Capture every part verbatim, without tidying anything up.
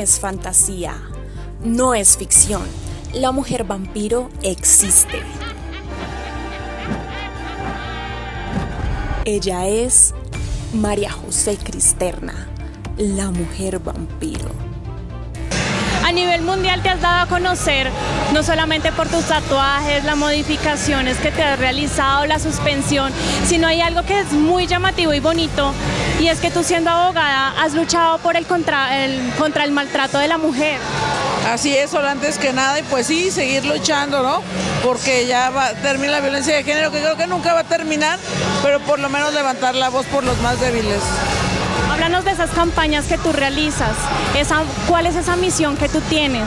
es fantasía, no es ficción. La mujer vampiro existe. Ella es María José Cristerna, la mujer vampiro. A nivel mundial te has dado a conocer, no solamente por tus tatuajes, las modificaciones que te has realizado, la suspensión, sino hay algo que es muy llamativo y bonito, y es que tú, siendo abogada, has luchado por el contra el, contra el maltrato de la mujer. Así es, Sol, antes que nada, y pues sí, seguir luchando, ¿no? Porque ya va a terminar la violencia de género, que creo que nunca va a terminar, pero por lo menos levantar la voz por los más débiles. Háblanos de esas campañas que tú realizas, esa, ¿cuál es esa misión que tú tienes?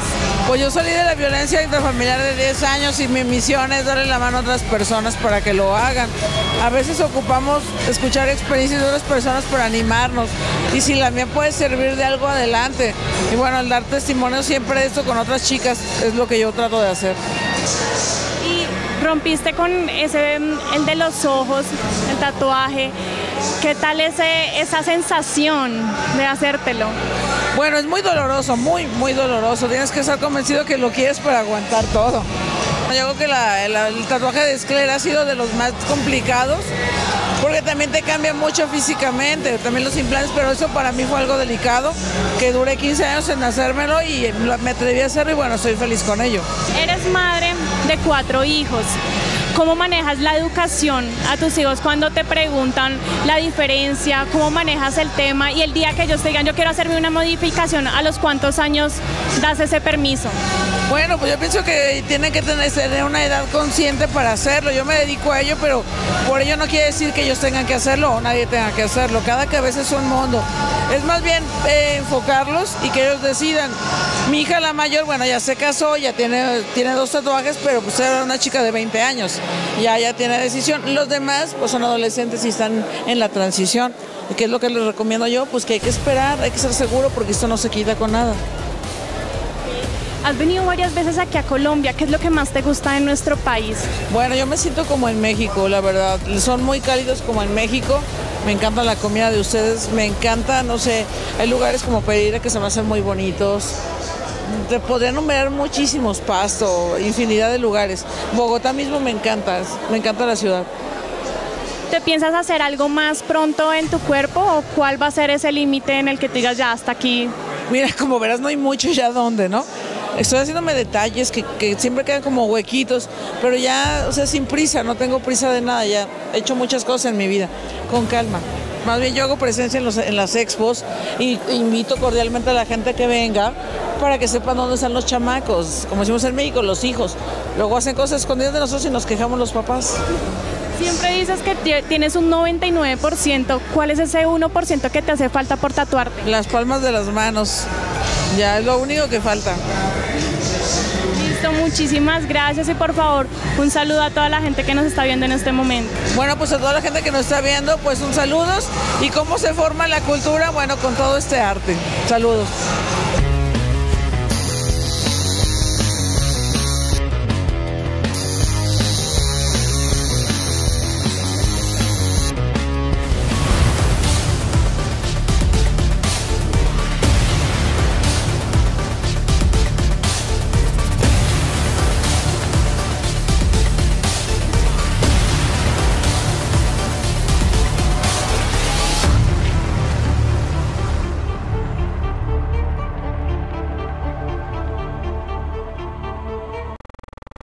Pues yo salí de la violencia intrafamiliar de diez años y mi misión es darle la mano a otras personas para que lo hagan. A veces ocupamos escuchar experiencias de otras personas para animarnos, y si la mía puede servir de algo, adelante. Y bueno, al dar testimonio siempre de esto con otras chicas es lo que yo trato de hacer. Y rompiste con ese, el de los ojos, el tatuaje. ¿Qué tal ese, esa sensación de hacértelo? Bueno, es muy doloroso, muy, muy doloroso. Tienes que estar convencido que lo quieres para aguantar todo. Yo creo que la, la, el tatuaje de esclera ha sido de los más complicados, porque también te cambia mucho físicamente, también los implantes, pero eso para mí fue algo delicado, que duré quince años en hacérmelo y me atreví a hacerlo, y bueno, estoy feliz con ello. Eres madre de cuatro hijos. ¿Cómo manejas la educación a tus hijos cuando te preguntan la diferencia? ¿Cómo manejas el tema? Y el día que ellos te digan, yo quiero hacerme una modificación, ¿a los cuántos años das ese permiso? Bueno, pues yo pienso que tienen que tener una edad consciente para hacerlo. Yo me dedico a ello, pero por ello no quiere decir que ellos tengan que hacerlo o nadie tenga que hacerlo. Cada cabeza es un mundo. Es más bien eh, enfocarlos y que ellos decidan. Mi hija, la mayor, bueno, ya se casó, ya tiene, tiene dos tatuajes, pero pues era una chica de veinte años. Ya, ya tiene decisión. Los demás pues son adolescentes y están en la transición. ¿Qué es lo que les recomiendo yo? Pues que hay que esperar, hay que ser seguro, porque esto no se quita con nada. Has venido varias veces aquí a Colombia. ¿Qué es lo que más te gusta de nuestro país? Bueno, yo me siento como en México, la verdad. Son muy cálidos como en México. Me encanta la comida de ustedes, me encanta, no sé, hay lugares como Pereira que se me hacen muy bonitos. Te podría enumerar muchísimos, Pasto, infinidad de lugares. Bogotá mismo me encanta, me encanta la ciudad. ¿Te piensas hacer algo más pronto en tu cuerpo, o cuál va a ser ese límite en el que te digas ya hasta aquí? Mira, como verás, no hay mucho ya donde, ¿no? Estoy haciéndome detalles que, que siempre quedan como huequitos, pero ya, o sea, sin prisa, no tengo prisa de nada, ya he hecho muchas cosas en mi vida, con calma. Más bien yo hago presencia en, los, en las expos, y invito cordialmente a la gente que venga para que sepan dónde están los chamacos, como decimos en México, los hijos. Luego hacen cosas escondidas de nosotros y nos quejamos los papás. Siempre dices que tienes un noventa y nueve por ciento, ¿cuál es ese uno por ciento que te hace falta por tatuarte? Las palmas de las manos, ya es lo único que falta. Muchísimas gracias, y por favor un saludo a toda la gente que nos está viendo en este momento. Bueno, pues a toda la gente que nos está viendo, pues un saludos. ¿Y cómo se forma la cultura? Bueno, con todo este arte. Saludos.